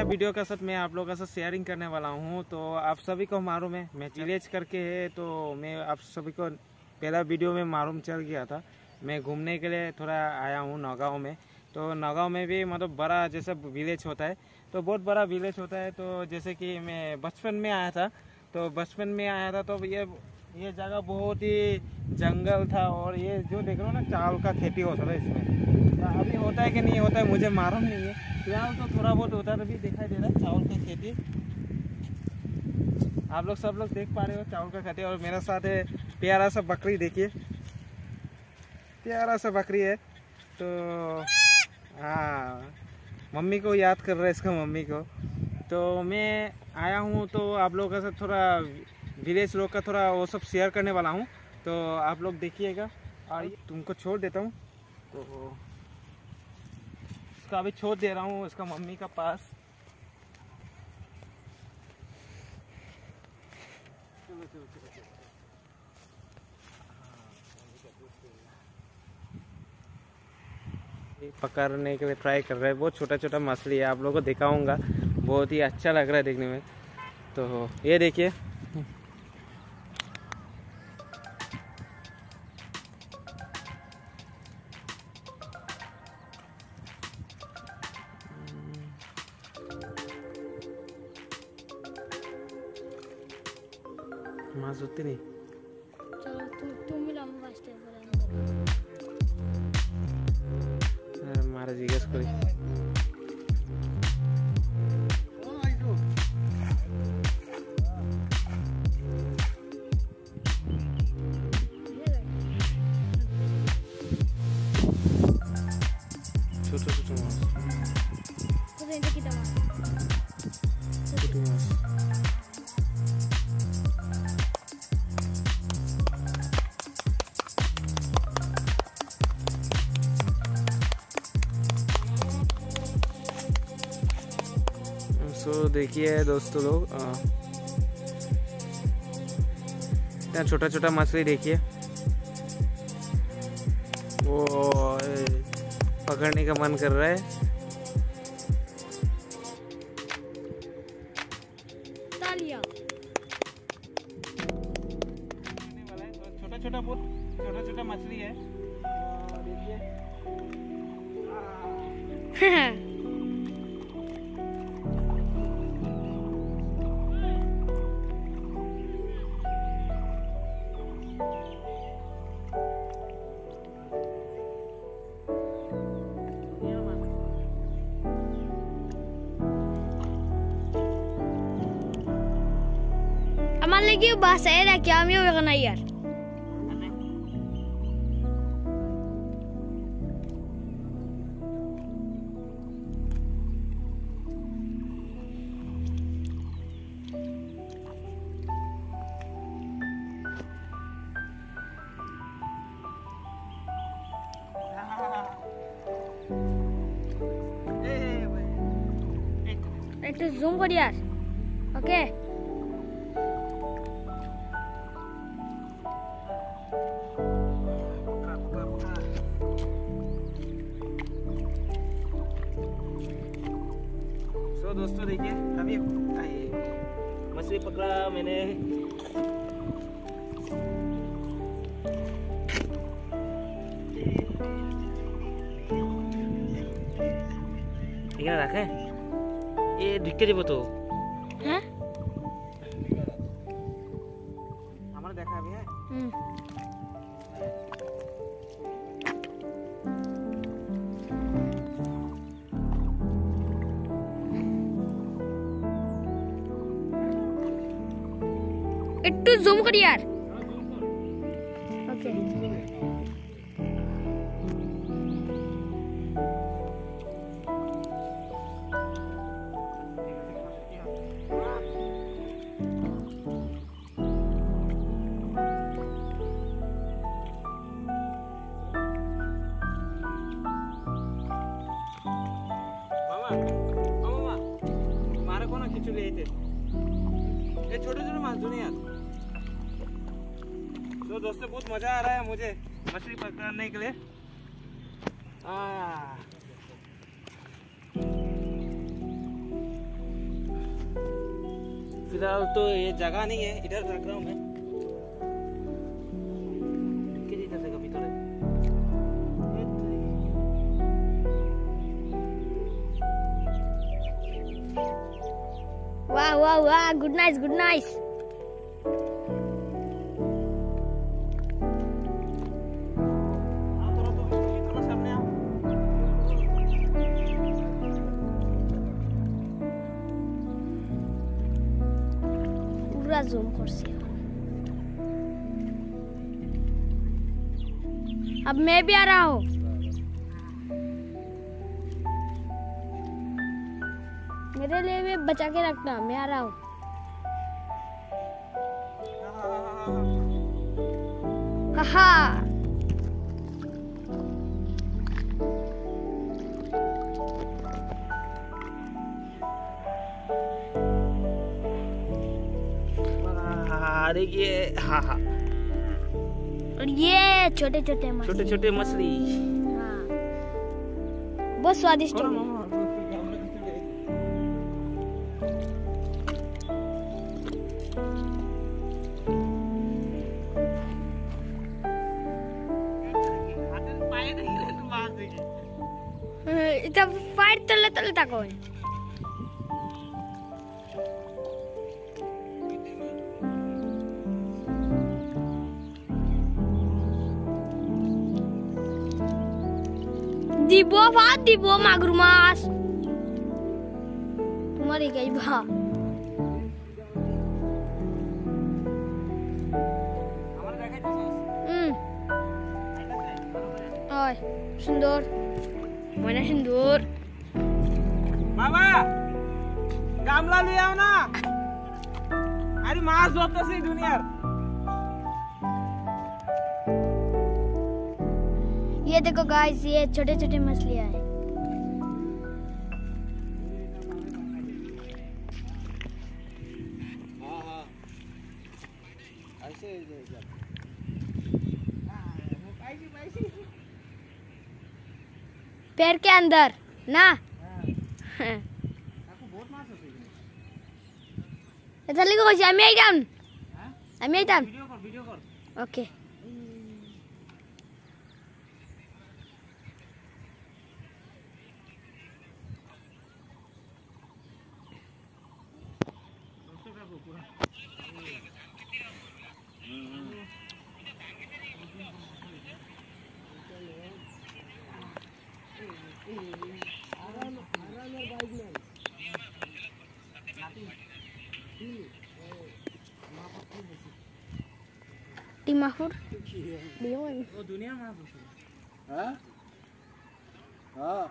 नया वीडियो का साथ मैं आप लोगों का साथ शेयरिंग करने वाला हूं। तो आप सभी को मारूम है, मैं चिलेज करके है, तो मैं आप सभी को पहला वीडियो में मारूम चल गया था। मैं घूमने के लिए थोड़ा आया हूं नगाँव में। तो नगाँव में भी मतलब बड़ा जैसा विलेज होता है, तो बहुत बड़ा विलेज होता है। तो जैसे कि मैं बचपन में आया था, तो बचपन में आया था तो ये जगह बहुत ही जंगल था। और ये जो देख रहे हो ना, चावल का खेती होता था इसमें। अभी होता है कि नहीं होता है मुझे मालूम नहीं है, फिलहाल तो थोड़ा बहुत होता है, अभी दिखाई दे रहा है चावल की खेती। आप लोग सब लोग देख पा रहे हो चावल का खेती। और मेरे साथ है प्यारा सा बकरी, देखिए प्यारा सा बकरी है। तो हाँ, मम्मी को याद कर रहा है, इसका मम्मी को। तो मैं आया हूँ तो आप लोगों के साथ थोड़ा विलेज लोग का थोड़ा वो सब शेयर करने वाला हूँ, तो आप लोग देखिएगा। और तुमको छोड़ देता हूँ, तो इसका अभी छोड़ दे रहा हूँ इसका मम्मी का पास। पकड़ने के लिए ट्राई कर रहे हैं, बहुत छोटा छोटा मछली है, आप लोगों को दिखाऊंगा, बहुत ही अच्छा लग रहा है देखने में। तो ये देखिए, मास होती नहीं। चलो तुम भी लंबा स्टेप करेंगे। अरे मारा जिगस कोई। छोटो छोटो मास। तो इनके कितना मास? छोटो मास। तो देखिए दोस्तों लोग, इतना छोटा छोटा मछली देखिए, वो पकड़ने का मन कर रहा है। छोटा छोटा बहुत छोटा छोटा मछली है, देखिए। لكي بسألك يا عمي وغنير انت زوم قد يار اوكي दोस्तों। देखिए अभी मछली पकड़ा मैंने, रखा है ये दिक्कत है वो तो हमारा देखा अभी है। इट्टू ज़ूम कर यार। ओके। मामा, मारा कौन खिचू ले थे? ये छोटे छोटे मांस नहीं यार। तो दोस्तों बहुत मजा आ रहा है मुझे मछली पकड़ने के लिए। फिलहाल तो ये जगह नहीं है, इधर रख रहा हूँ मैं। वाह वाह वाह, गुड नाइस गुड नाइस। अब मैं भी आ रहा हूँ। मेरे लिए भी बचा के रखना, मैं आ रहा हूँ। हाहा, अरे ये हाहा, और ये छोटे छोटे मछली, छोटे छोटे मछली, हाँ बहुत स्वादिष्ट। इधर फाइट तल्ला तल्ला कौन दिबो भात दिबो मागुर मास तुम्हारी गई भा। और सुंदर मैंने सुंदर बाबा गामला ले आओ ना। अरे मास जोता से दुनिया ये देखो गाइस, ये छोटे छोटे मछलियाँ हैं। पैर के अंदर ना ओके। माहूर लियो ओ दुनिया में पूछो। हां हां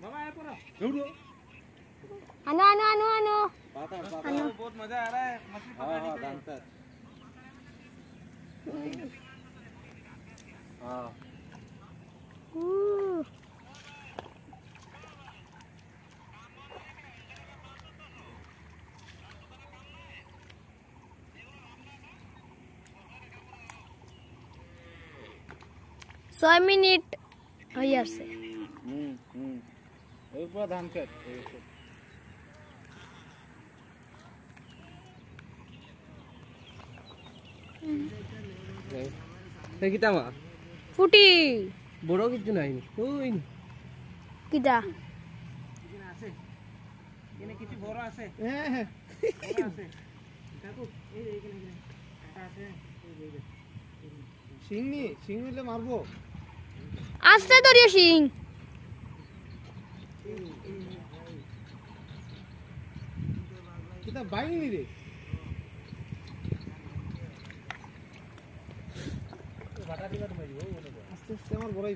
बाबा ये पूरा छोड़ो। आनो आनो आनो आनो बाबा बाबा बहुत मजा आ रहा है मछली पकड़ने का। हां हां सौ मिनट हयर से धान कर। कितना मार फुटी बड़ो कितना है इन कितना कितना आसे इने किती बोरा आसे हैं आसे काकू ए कितना आसे सिंह नी सिंह मिले मारबो आस्ते धरियो सिंह। कितना बाइंग नी रे बाटा दिबा तुम्हें ओ बोलो आस्ते आस्ते मार बोराई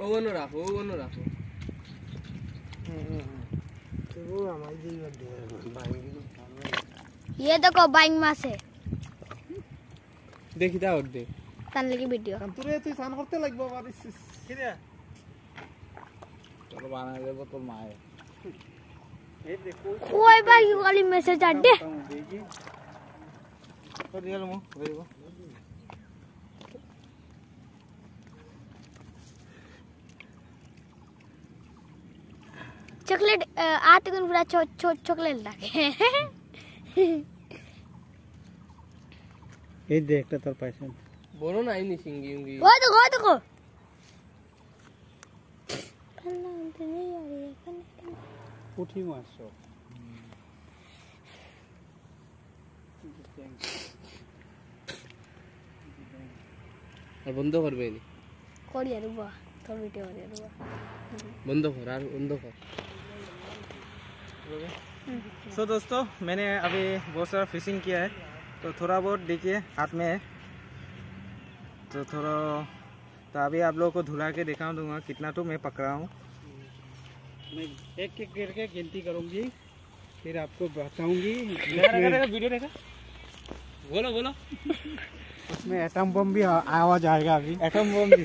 ओ वनो राखो तो वो हमारी जीवन दे बाइंग। ये देखो बाइंग मास है देखि ता और दे तान लगी वीडियो हम तुरे तू सान करते लगबो बाबा किरे चलो बना लेबो तो माए ए देखो ओए भाई खाली मैसेज आ दे तो रियल मो रेबो चॉकलेट आते कौन पूरा चॉकलेट लागे ये देखता तो पैसे बोलो ना नहीं सिंगिंग वो देखो देखो अल्लाह उनते नहीं आ रही है उठी मारसो और बंदो कर बेनी कोड यार हुआ थोड़ी वीडियो और यार हुआ बंदो कर यार बंदो कर। सो दोस्तों मैंने अभी बहुत सारा फिशिंग किया है तो थोड़ा बहुत देखिए हाथ में है तो थोड़ा तो अभी आप लोगों को धुला के दिखा दूंगा कितना तो मैं पकड़ा हूँ। मैं एक एक करके गिनती करूँगी फिर आपको बताऊँगी। वीडियो देखा बोलो बोलो उसमें एटम बम भी आवाज आएगा अभी एटम बम भी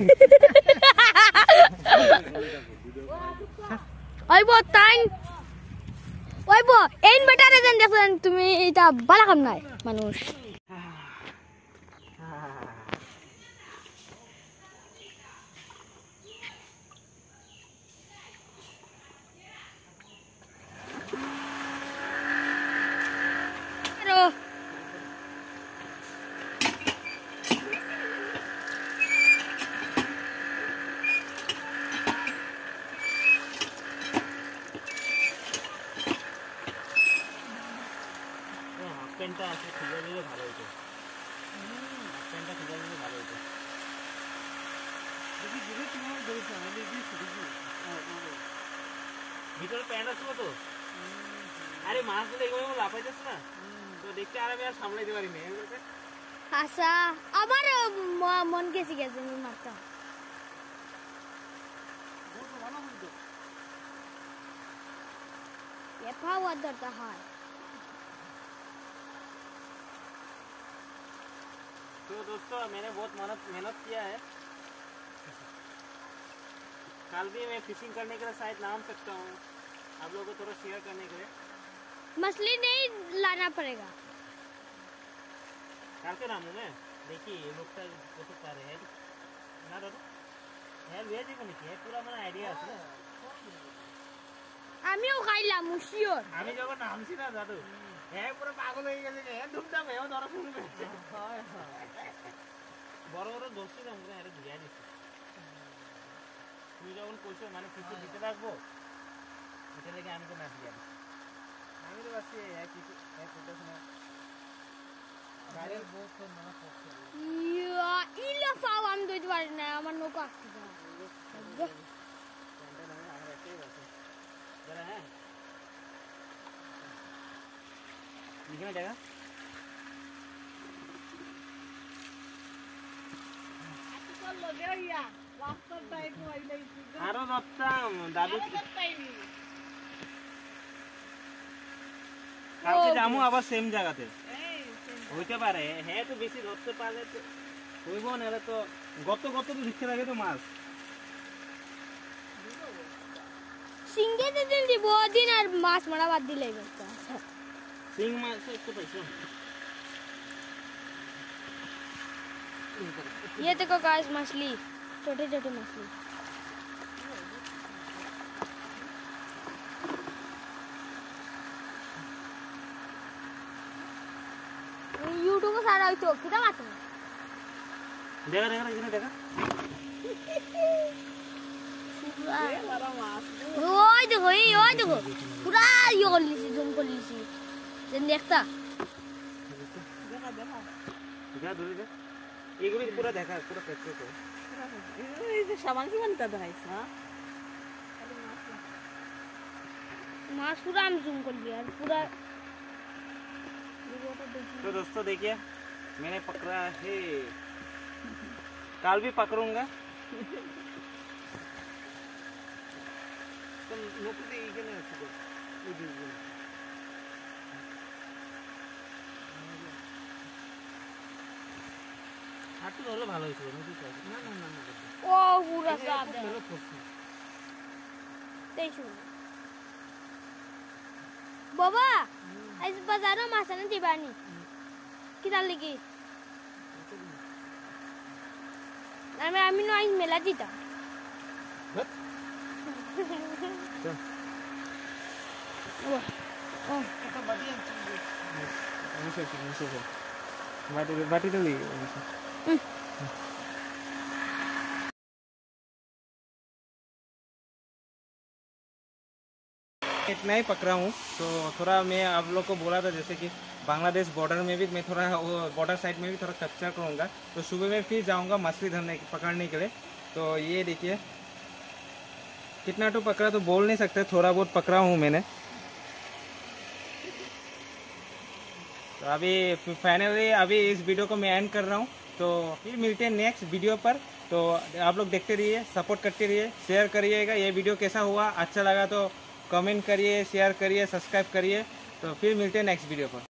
तुम्हें बड़ा कम ना है मानुष तो अरे मास ना तो देखते आ रहा सामने दीवारी में आशा अबर मन के सीखे मैं मारता ये पावर दरता है। तो दोस्तों मैंने बहुत मेहनत किया है कल भी मैं फिशिंग करने के लिए शायद नाम सकता हूँ आप लोगों को थोड़ा शेयर करने के लिए। मछली नहीं लाना पड़ेगा कल के नाम हूँ मैं देखिए ये लोग है ना दादा हेल भेज है पूरा मेरा आइडिया है আমিও খাইলাম মুশিয়র আমি যখন নামছি না দাদু হ্যাঁ পুরো পাগল হয়ে গেছে হ্যাঁ ধুমধাম হ্যাঁ ধরা পড়ে গেছে হ্যাঁ বড় বড় দস্তি আমরা আরে দিয়া দিছি তুই যখন কইছো মানে কিছু দিতে লাগবো এটা লাগে আমি তো না দিয়া আমি তো বাসি হ্যাঁ কিছু হ্যাঁ কত শোনা গাড়ি বহুত তো না করছে ইয়া ইলা ফাও আমি দই পারি না আমার নৌকা আসছে है जगह जामू आवाज सेम जगह थे होते पारे है तो बेसि धरते पारे तो होइबो ना तो गत गत तो दिखते लगे तो माछ सिंगे दे जल्दी बहुत दिन और मास मरा बात दिलाई करता है सिंग मास से तो पैसा ये देखो गाइस मछली छोटे छोटे मछली YouTube पे सारा चौक कितना बात है देखा देखा इधर देखा ওই দেখো পুরা ইগলিছি জুম কলিছি যে দেখতা দেখা দেখা দেখা ধরে দে এগুলি পুরা দেখা পুরা পেট্রো তো এই যে সামান কি बनता भाई सा मास पूरा हम जूम कर लिया पूरा। तो दोस्तों देखिए मैंने पकड़ा है कल भी पकड़ूंगा तो नोकते ही क्या नहीं होता है इधर उधर हाथ तो वाला भाला ही चलो ना ना ना ना ओ पूरा साफ है देखो बाबा इस बाजार में मासा नहीं बानी कितना लगी ना मैं अमीनो आज मेला जीता Wah. Oh, kita badian. What is it? इतना ही पकड़ा हूँ तो थोड़ा मैं आप लोग को बोला था जैसे कि बांग्लादेश बॉर्डर में भी मैं थोड़ा बॉर्डर साइड में भी थोड़ा कब्जा करूँगा, तो सुबह में फिर जाऊँगा मछली धरने पकड़ने के लिए। तो ये देखिए कितना तो पकड़ा तो बोल नहीं सकते, थोड़ा बहुत पकड़ा हूँ मैंने। तो अभी फाइनली अभी इस वीडियो को मैं एंड कर रहा हूँ, तो फिर मिलते हैं नेक्स्ट वीडियो पर। तो आप लोग देखते रहिए, सपोर्ट करते रहिए, शेयर करिएगा। ये वीडियो कैसा हुआ, अच्छा लगा तो कमेंट करिए, शेयर करिए, सब्सक्राइब करिए। तो फिर मिलते हैं नेक्स्ट वीडियो पर।